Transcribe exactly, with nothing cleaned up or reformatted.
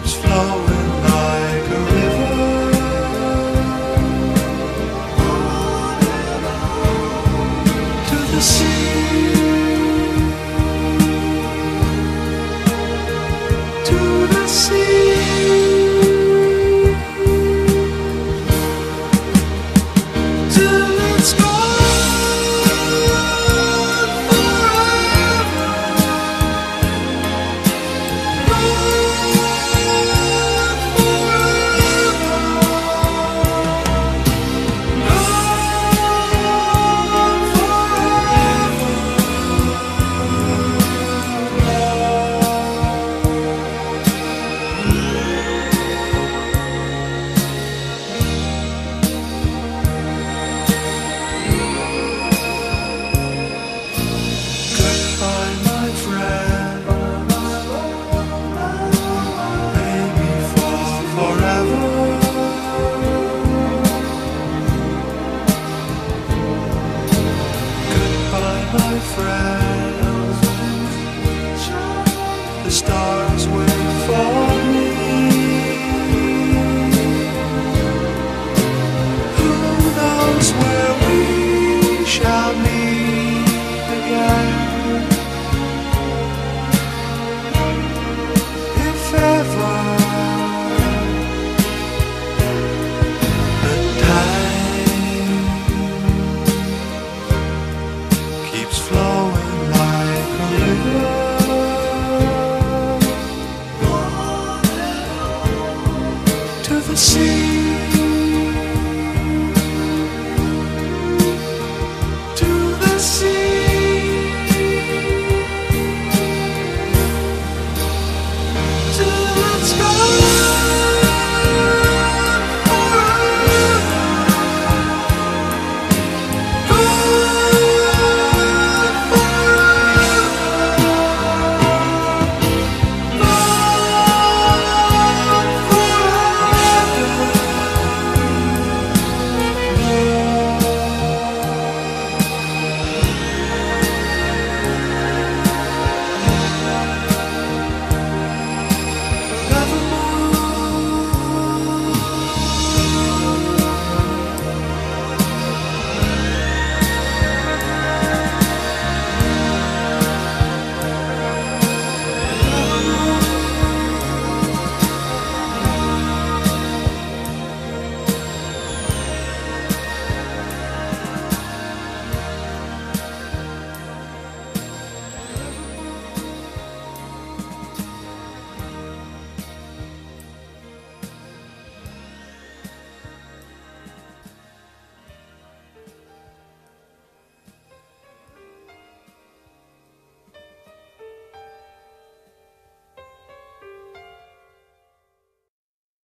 keeps flowing like a river to the sea. My friend, the stars will fall. See.